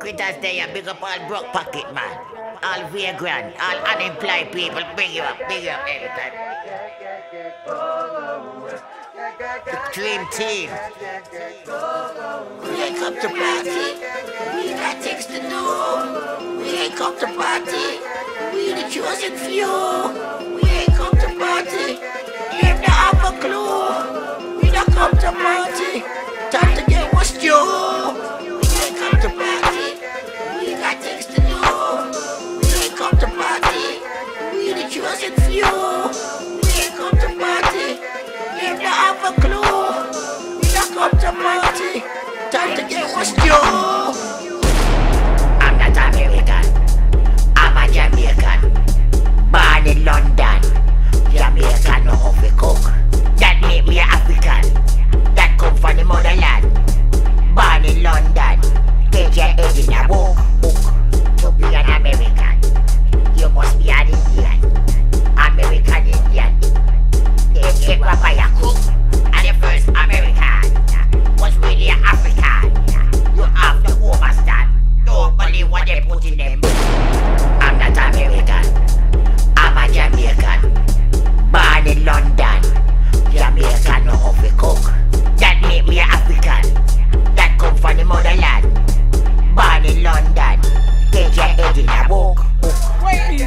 Critters there, big up all broke pocket man, all vagrant, all unemployed people, big you up every time. The dream team. We ain't come to party, we got things to do. We ain't come to party, we the chosen few. We ain't come to party, you don't have a clue. We don't come to party, time to get what's due. You, we ain't come to party, you don't have a clue. We don't come to party, time to get what's due. I'm not American, I'm a Jamaican. Born in London, Jamaican know how we cook. That make me African, that come from the motherland. Born in London, get your head in a book. To be an American, you must be an Indian. American Indian, they take papaya cook, and the first American was really an African. You have to overstand, don't believe what they put in them. I'm not American, I'm a Jamaican. Born in London, Jamaican know how we cook. That make me African, that come from the motherland. Born in London, get your head in a book. Wait,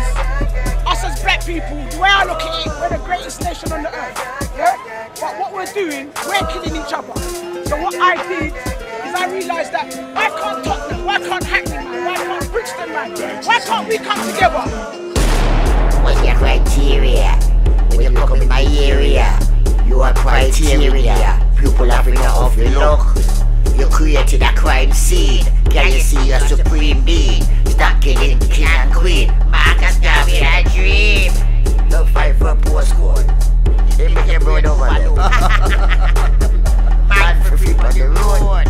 us as black people, the way I look at it, we're the greatest nation on the earth, yeah? But what we're doing, we're killing each other. So what I did is I realised that why can't Tottenham, why can't Hackney, man? Why can't Brixton, man? Why can't we come together? What's your criteria? When you come in my area, you are criteria. People Africa off your luck. You created a crime scene. Can you see your supreme being? Stop killing king and queen. Marcus Garvey a dream. Don't fight for postcode. They make a road over there. Man for feet on the road.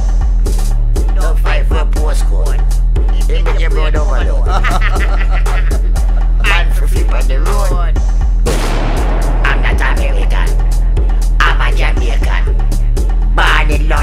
Don't fight for postcode. They make a road over there. Man for feet on the road. I'm not American, I'm a Jamaican. Born in London,